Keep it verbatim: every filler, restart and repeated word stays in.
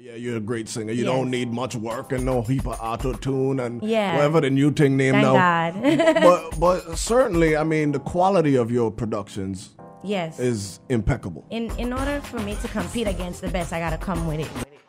Yeah, you're a great singer. You yes. don't need much work and no heap of auto-tune and yeah. whatever the new thing name Thank now. Thank God. but, but certainly, I mean, the quality of your productions yes. is impeccable. In, in order for me to compete against the best, I got to come with it.